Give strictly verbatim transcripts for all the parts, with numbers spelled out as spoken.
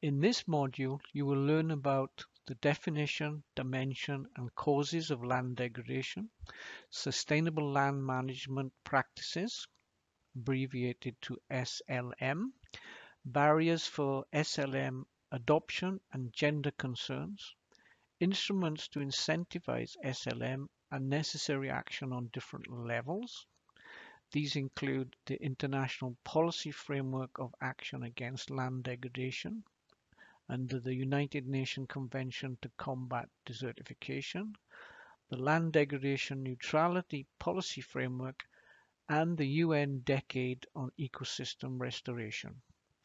In this module, you will learn about the definition, dimension and causes of land degradation, sustainable land management practices, abbreviated to S L M, barriers for S L M adoption and gender concerns, instruments to incentivize S L M and necessary action on different levels. These include the International Policy Framework of Action Against Land Degradation under the United Nations Convention to Combat Desertification, the Land Degradation Neutrality Policy Framework, and the U N Decade on Ecosystem Restoration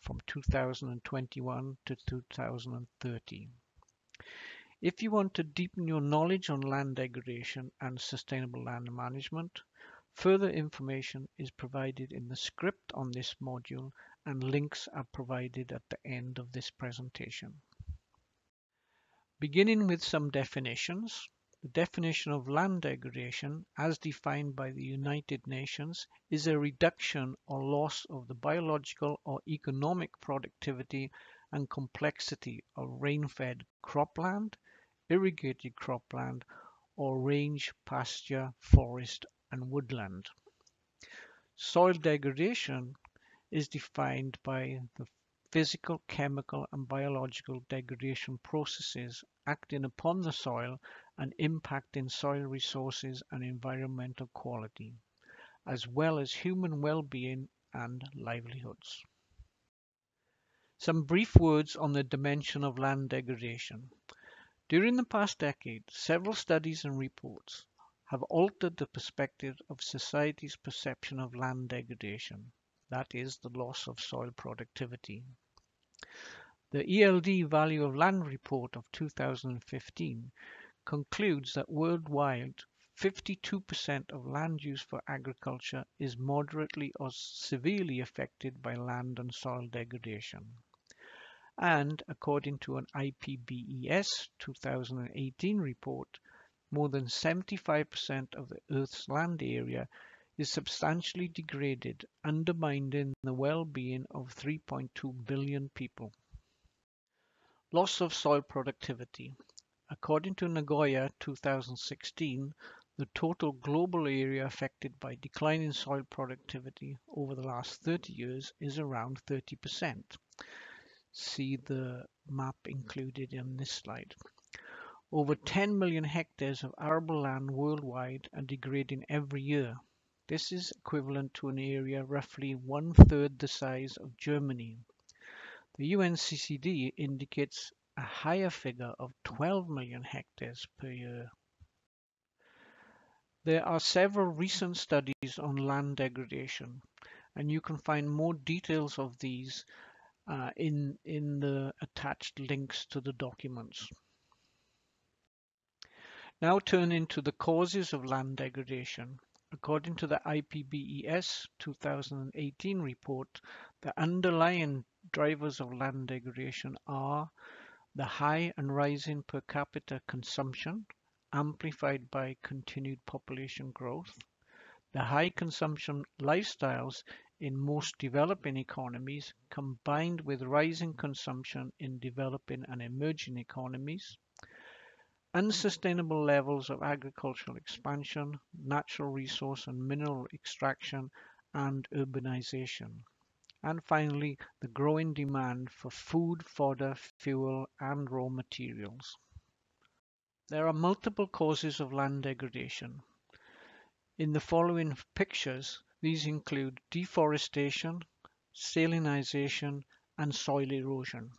from two thousand twenty-one to two thousand thirty. If you want to deepen your knowledge on land degradation and sustainable land management, further information is provided in the script on this module, and links are provided at the end of this presentation. Beginning with some definitions, the definition of land degradation, as defined by the United Nations, is a reduction or loss of the biological or economic productivity and complexity of rain-fed cropland, irrigated cropland, or range, pasture, forest, and woodland. Soil degradation is defined by the physical, chemical and biological degradation processes acting upon the soil and impacting soil resources and environmental quality, as well as human well-being and livelihoods. Some brief words on the dimension of land degradation. During the past decade, several studies and reports have altered the perspective of society's perception of land degradation, that is, the loss of soil productivity. The E L D Value of Land report of two thousand fifteen concludes that worldwide fifty-two percent of land use for agriculture is moderately or severely affected by land and soil degradation. And according to an I P B E S two thousand eighteen report, more than seventy-five percent of the Earth's land area is substantially degraded, undermining the well-being of three point two billion people. Loss of soil productivity. According to Nagoya two thousand sixteen, the total global area affected by declining soil productivity over the last thirty years is around thirty percent. See the map included in this slide. Over ten million hectares of arable land worldwide are degrading every year. This is equivalent to an area roughly one-third the size of Germany. The U N C C D indicates a higher figure of twelve million hectares per year. There are several recent studies on land degradation, and you can find more details of these uh, in, in the attached links to the documents. Now turning to the causes of land degradation. According to the I P B E S two thousand eighteen report, the underlying drivers of land degradation are the high and rising per capita consumption, amplified by continued population growth, the high consumption lifestyles in most developing economies, combined with rising consumption in developing and emerging economies, unsustainable levels of agricultural expansion, natural resource and mineral extraction, and urbanization. And finally, the growing demand for food, fodder, fuel, and raw materials. There are multiple causes of land degradation. In the following pictures, these include deforestation, salinization, and soil erosion.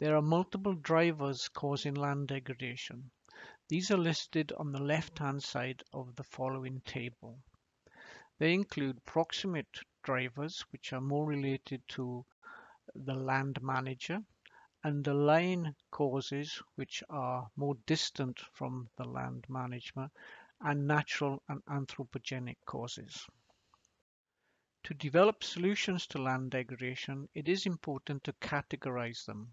There are multiple drivers causing land degradation. These are listed on the left-hand side of the following table. They include proximate drivers, which are more related to the land manager, underlying causes, which are more distant from the land management, and natural and anthropogenic causes. To develop solutions to land degradation, it is important to categorize them.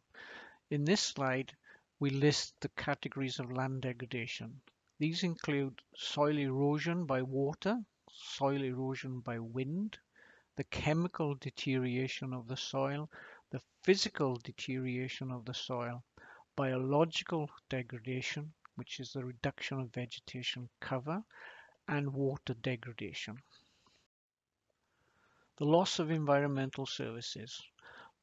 In this slide, we list the categories of land degradation. These include soil erosion by water, soil erosion by wind, the chemical deterioration of the soil, the physical deterioration of the soil, biological degradation, which is the reduction of vegetation cover, and water degradation. The loss of environmental services.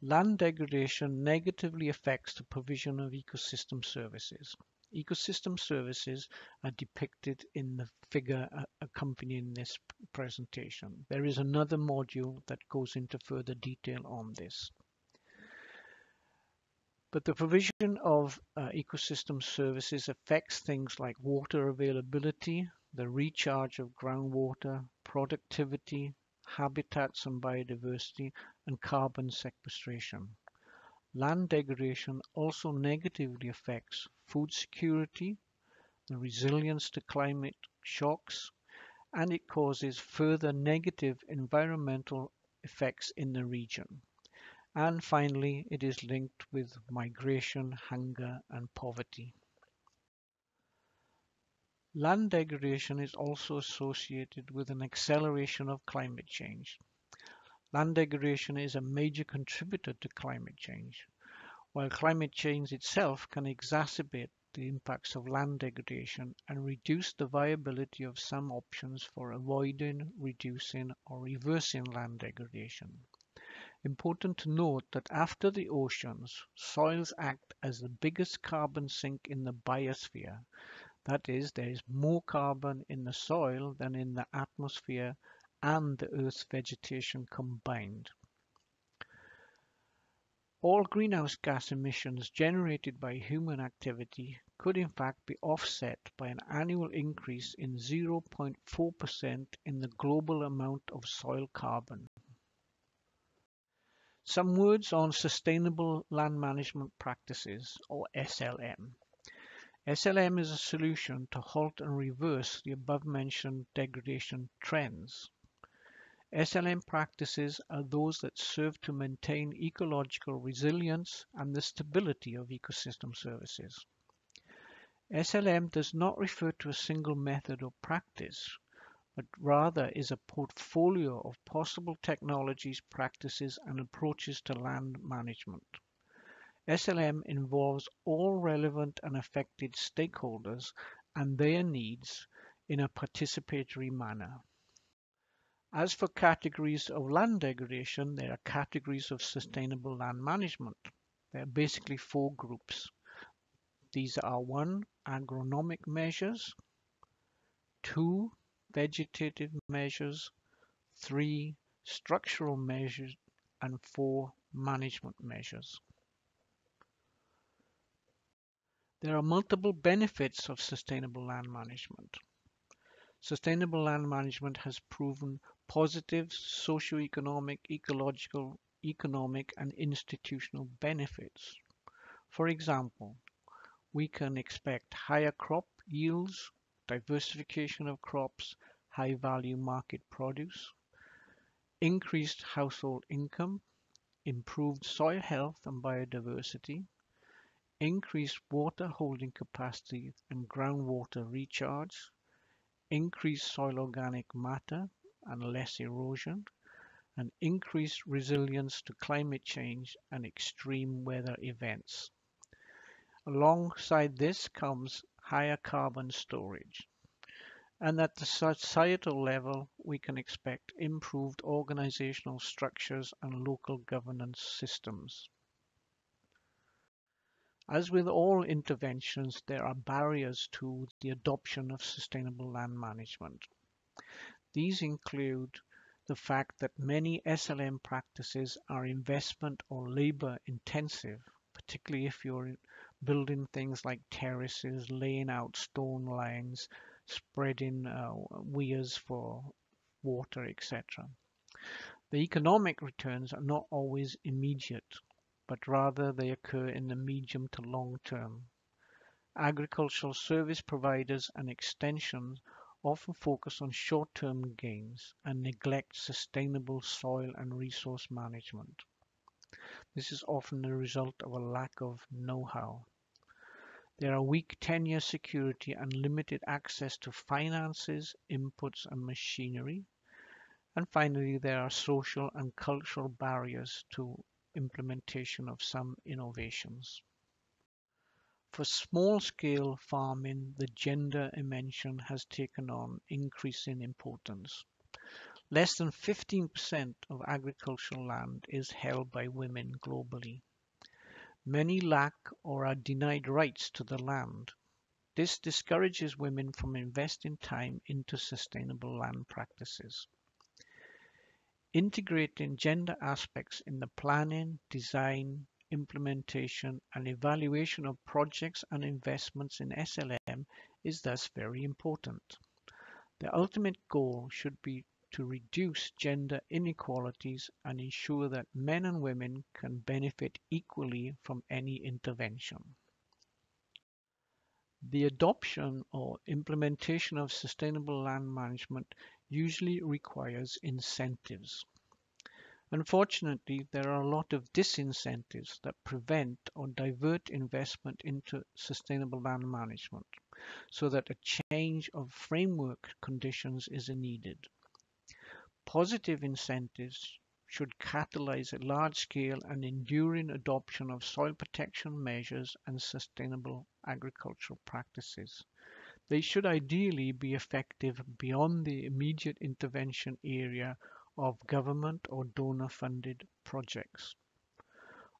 Land degradation negatively affects the provision of ecosystem services. Ecosystem services are depicted in the figure accompanying this presentation. There is another module that goes into further detail on this. But the provision of uh, ecosystem services affects things like water availability, the recharge of groundwater, productivity, habitats and biodiversity, and carbon sequestration. Land degradation also negatively affects food security, the resilience to climate shocks, and it causes further negative environmental effects in the region. And finally, it is linked with migration, hunger, and poverty. Land degradation is also associated with an acceleration of climate change. Land degradation is a major contributor to climate change, while climate change itself can exacerbate the impacts of land degradation and reduce the viability of some options for avoiding, reducing, or reversing land degradation. Important to note that after the oceans, soils act as the biggest carbon sink in the biosphere. That is, there is more carbon in the soil than in the atmosphere and the Earth's vegetation combined. All greenhouse gas emissions generated by human activity could in fact be offset by an annual increase in zero point four percent in the global amount of soil carbon. Some words on sustainable land management practices, or S L M. S L M is a solution to halt and reverse the above-mentioned degradation trends. S L M practices are those that serve to maintain ecological resilience and the stability of ecosystem services. S L M does not refer to a single method or practice, but rather is a portfolio of possible technologies, practices, and approaches to land management. S L M involves all relevant and affected stakeholders and their needs in a participatory manner. As for categories of land degradation, there are categories of sustainable land management. There are basically four groups. These are: one, agronomic measures; two, vegetative measures; three, structural measures; and four, management measures. There are multiple benefits of sustainable land management. Sustainable land management has proven positive socio-economic, ecological, economic, and institutional benefits. For example, we can expect higher crop yields, diversification of crops, high-value market produce, increased household income, improved soil health and biodiversity, increased water holding capacity and groundwater recharge, increased soil organic matter and less erosion, and increased resilience to climate change and extreme weather events. Alongside this comes higher carbon storage. And at the societal level, we can expect improved organizational structures and local governance systems. As with all interventions, there are barriers to the adoption of sustainable land management. These include the fact that many S L M practices are investment or labor intensive, particularly if you're building things like terraces, laying out stone lines, spreading uh, weirs for water, et cetera. The economic returns are not always immediate, but rather they occur in the medium to long term. Agricultural service providers and extensions often focus on short-term gains and neglect sustainable soil and resource management. This is often the result of a lack of know-how. There are weak tenure security and limited access to finances, inputs, and machinery. And finally, there are social and cultural barriers to implementation of some innovations. For small-scale farming, the gender dimension has taken on increasing importance. Less than fifteen percent of agricultural land is held by women globally. Many lack or are denied rights to the land. This discourages women from investing time into sustainable land practices. Integrating gender aspects in the planning, design, implementation and evaluation of projects and investments in S L M is thus very important. The ultimate goal should be to reduce gender inequalities and ensure that men and women can benefit equally from any intervention. The adoption or implementation of sustainable land management usually requires incentives. Unfortunately, there are a lot of disincentives that prevent or divert investment into sustainable land management, so that a change of framework conditions is needed. Positive incentives should catalyze a large-scale and enduring adoption of soil protection measures and sustainable agricultural practices. They should ideally be effective beyond the immediate intervention area of government or donor-funded projects.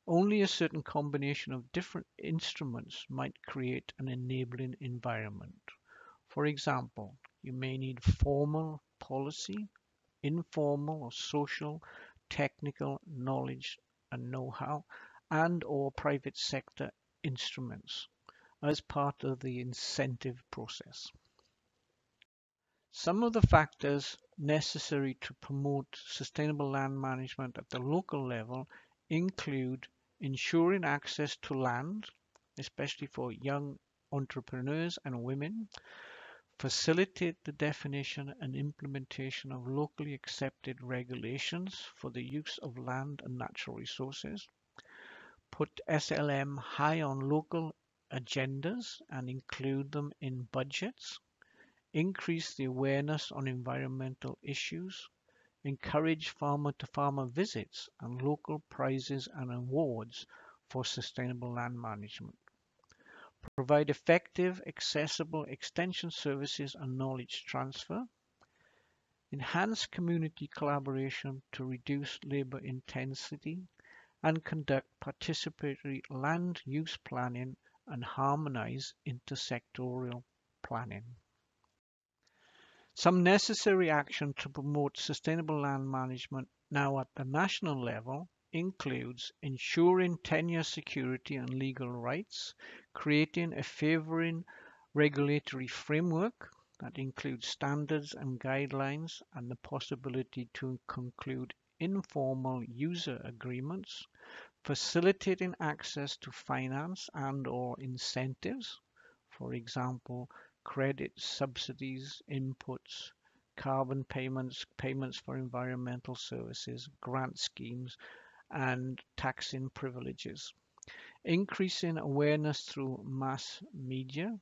Only a certain combination of different instruments might create an enabling environment. For example, you may need formal policy, informal or social, technical knowledge and know-how, and or private sector instruments as part of the incentive process. Some of the factors necessary to promote sustainable land management at the local level include ensuring access to land, especially for young entrepreneurs and women, facilitate the definition and implementation of locally accepted regulations for the use of land and natural resources, put S L M high on local agendas and include them in budgets, increase the awareness on environmental issues, encourage farmer-to-farmer visits and local prizes and awards for sustainable land management, provide effective, accessible extension services and knowledge transfer, enhance community collaboration to reduce labor intensity, and conduct participatory land use planning and harmonize intersectoral planning. Some necessary action to promote sustainable land management now at the national level includes ensuring tenure security and legal rights, creating a favoring regulatory framework that includes standards and guidelines and the possibility to conclude informal user agreements, facilitating access to finance and or incentives, for example, credits, subsidies, inputs, carbon payments, payments for environmental services, grant schemes, and taxing privileges. Increasing awareness through mass media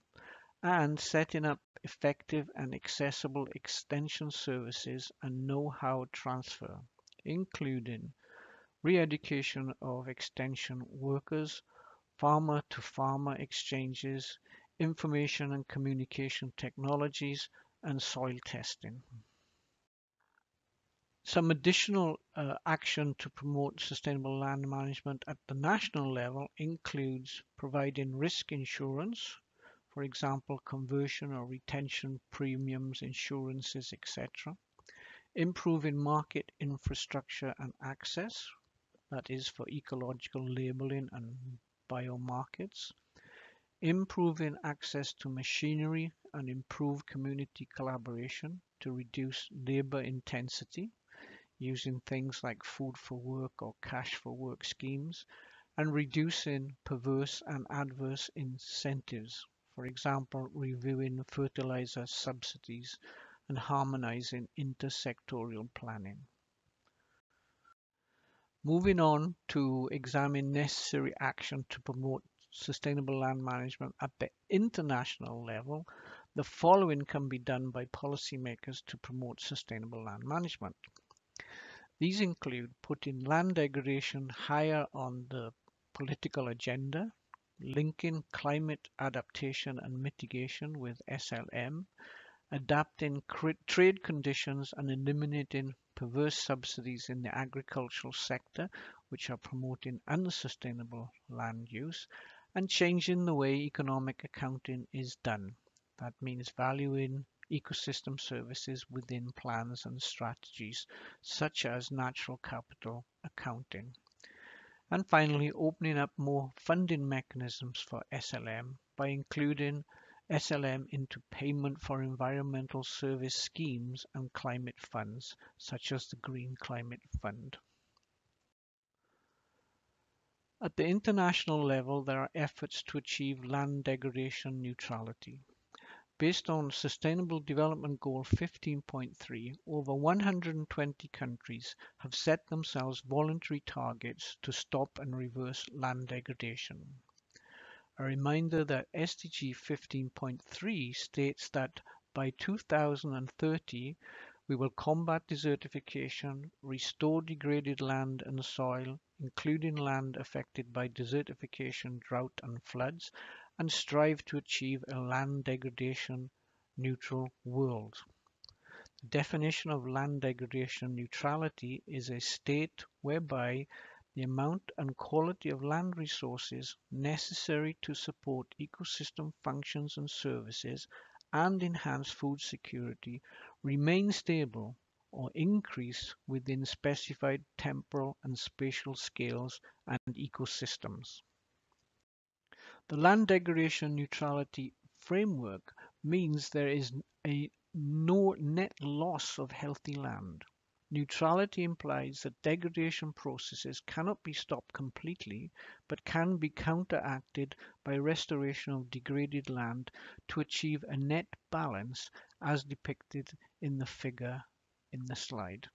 and setting up effective and accessible extension services and know-how transfer, including re-education of extension workers, farmer-to-farmer exchanges, information and communication technologies, and soil testing. Some additional uh, action to promote sustainable land management at the national level includes providing risk insurance, for example, conversion or retention premiums, insurances, et cetera, improving market infrastructure and access, that is for ecological labeling and biomarkets, improving access to machinery and improve community collaboration to reduce labor intensity, using things like food for work or cash for work schemes, and reducing perverse and adverse incentives, for example, reviewing fertilizer subsidies and harmonizing intersectoral planning. Moving on to examine necessary action to promote sustainable land management at the international level, the following can be done by policymakers to promote sustainable land management. These include putting land degradation higher on the political agenda, linking climate adaptation and mitigation with S L M, adapting trade conditions and eliminating perverse subsidies in the agricultural sector, which are promoting unsustainable land use, and changing the way economic accounting is done. That means valuing ecosystem services within plans and strategies, such as natural capital accounting. And finally, opening up more funding mechanisms for S L M by including S L M into payment for environmental service schemes and climate funds, such as the Green Climate Fund. At the international level, there are efforts to achieve land degradation neutrality. Based on Sustainable Development Goal fifteen point three, over one hundred twenty countries have set themselves voluntary targets to stop and reverse land degradation. A reminder that S D G fifteen point three states that by two thousand thirty, we will combat desertification, restore degraded land and soil, including land affected by desertification, drought and floods, and strive to achieve a land degradation neutral world. The definition of land degradation neutrality is a state whereby the amount and quality of land resources necessary to support ecosystem functions and services and enhance food security remain stable or increase within specified temporal and spatial scales and ecosystems. The land degradation neutrality framework means there is a no net loss of healthy land. Neutrality implies that degradation processes cannot be stopped completely, but can be counteracted by restoration of degraded land to achieve a net balance as depicted in the figure in the slide.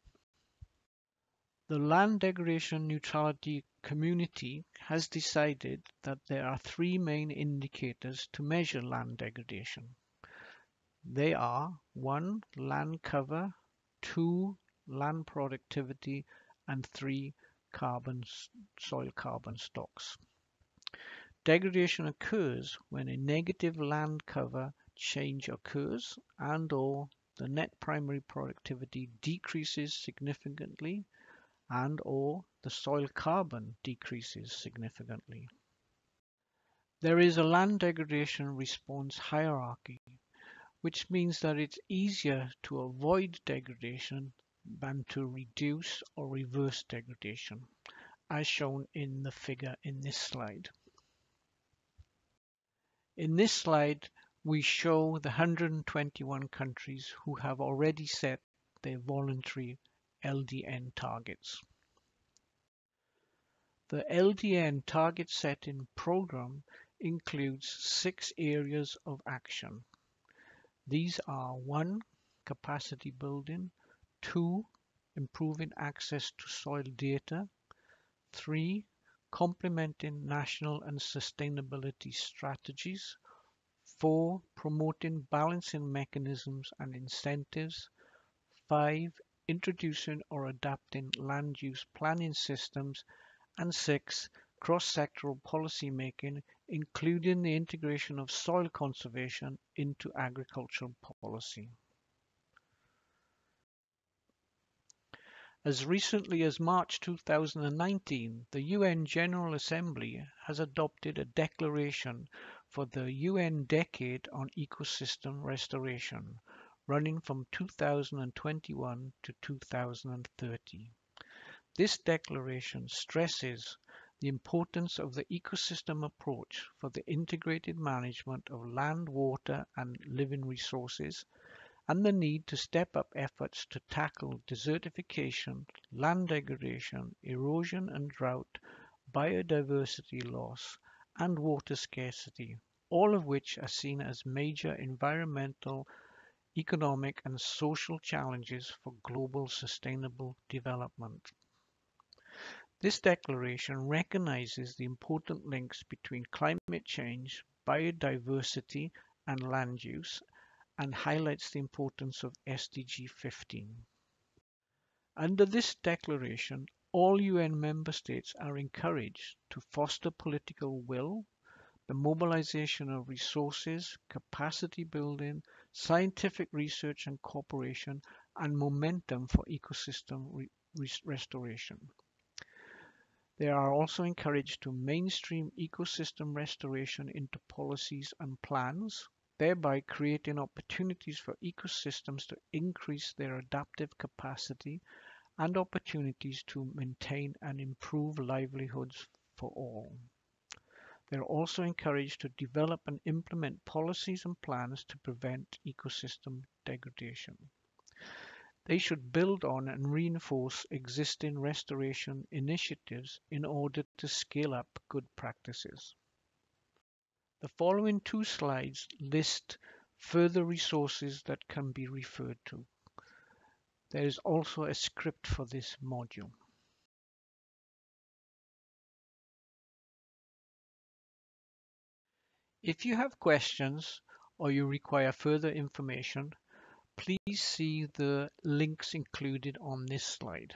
The Land Degradation Neutrality Community has decided that there are three main indicators to measure land degradation. They are one land cover, two land productivity, and three carbon, soil carbon stocks. Degradation occurs when a negative land cover change occurs and or the net primary productivity decreases significantly and or the soil carbon decreases significantly. There is a land degradation response hierarchy, which means that it's easier to avoid degradation than to reduce or reverse degradation, as shown in the figure in this slide. In this slide, we show the one hundred twenty-one countries who have already set their voluntary L D N targets. The L D N target setting program includes six areas of action. These are one, capacity building, two, improving access to soil data, three, complementing national and sustainability strategies, four, promoting balancing mechanisms and incentives, five, introducing or adapting land use planning systems, and six, cross-sectoral policy making, including the integration of soil conservation into agricultural policy. As recently as March two thousand nineteen, the U N General Assembly has adopted a declaration for the U N Decade on Ecosystem Restoration, running from two thousand twenty-one to two thousand thirty. This declaration stresses the importance of the ecosystem approach for the integrated management of land, water, and living resources, and the need to step up efforts to tackle desertification, land degradation, erosion and drought, biodiversity loss, and water scarcity, all of which are seen as major environmental, economic and social challenges for global sustainable development. This declaration recognizes the important links between climate change, biodiversity and land use, and highlights the importance of S D G fifteen. Under this declaration, all U N member states are encouraged to foster political will, the mobilization of resources, capacity building, scientific research and cooperation, and momentum for ecosystem re restoration. They are also encouraged to mainstream ecosystem restoration into policies and plans, thereby creating opportunities for ecosystems to increase their adaptive capacity and opportunities to maintain and improve livelihoods for all. They are also encouraged to develop and implement policies and plans to prevent ecosystem degradation. They should build on and reinforce existing restoration initiatives in order to scale up good practices. The following two slides list further resources that can be referred to. There is also a script for this module. If you have questions or you require further information, please see the links included on this slide.